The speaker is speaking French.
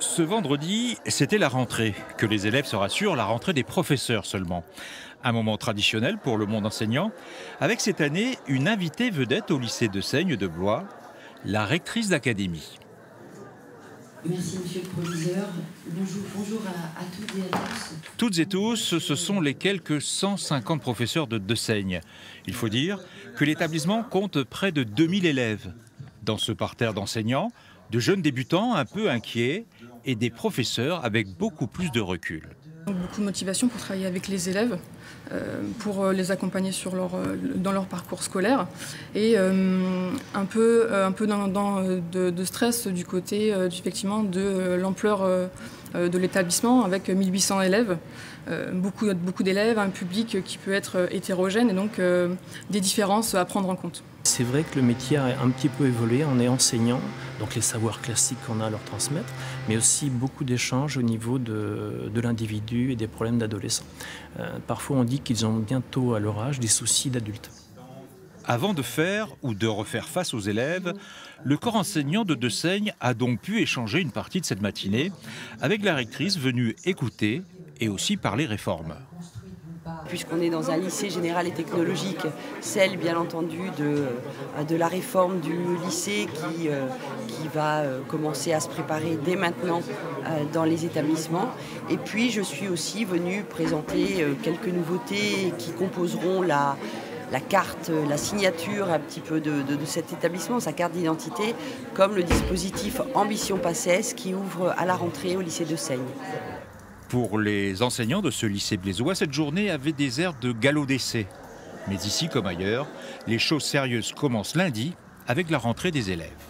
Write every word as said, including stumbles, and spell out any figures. Ce vendredi, c'était la rentrée. Que les élèves se rassurent, la rentrée des professeurs seulement. Un moment traditionnel pour le monde enseignant, avec cette année une invitée vedette au lycée Dessaignes de Blois, la rectrice d'académie. Merci monsieur le proviseur. Bonjour, bonjour à, à toutes et à tous. Toutes et tous, ce sont les quelques cent cinquante professeurs de Dessaignes. Il faut dire que l'établissement compte près de deux mille élèves. Dans ce parterre d'enseignants, de jeunes débutants un peu inquiets et des professeurs avec beaucoup plus de recul. Beaucoup de motivation pour travailler avec les élèves, pour les accompagner sur leur, dans leur parcours scolaire et un peu, un peu dans, dans, de, de stress du côté effectivement de l'ampleur de l'établissement avec mille huit cents élèves, beaucoup, beaucoup d'élèves, un public qui peut être hétérogène et donc des différences à prendre en compte. C'est vrai que le métier a un petit peu évolué, on est enseignant, donc les savoirs classiques qu'on a à leur transmettre, mais aussi beaucoup d'échanges au niveau de, de l'individu et des problèmes d'adolescents. Euh, parfois on dit qu'ils ont bientôt à leur âge des soucis d'adultes. Avant de faire ou de refaire face aux élèves, le corps enseignant de Dessaignes a donc pu échanger une partie de cette matinée avec la rectrice venue écouter et aussi parler réformes. Puisqu'on est dans un lycée général et technologique, celle bien entendu de, de la réforme du lycée qui, euh, qui va euh, commencer à se préparer dès maintenant euh, dans les établissements. Et puis je suis aussi venue présenter euh, quelques nouveautés qui composeront la, la carte, la signature un petit peu de, de, de cet établissement, sa carte d'identité, comme le dispositif Ambition Passesse qui ouvre à la rentrée au lycée Dessaignes. Pour les enseignants de ce lycée blaisois, cette journée avait des airs de galop d'essai. Mais ici comme ailleurs, les choses sérieuses commencent lundi avec la rentrée des élèves.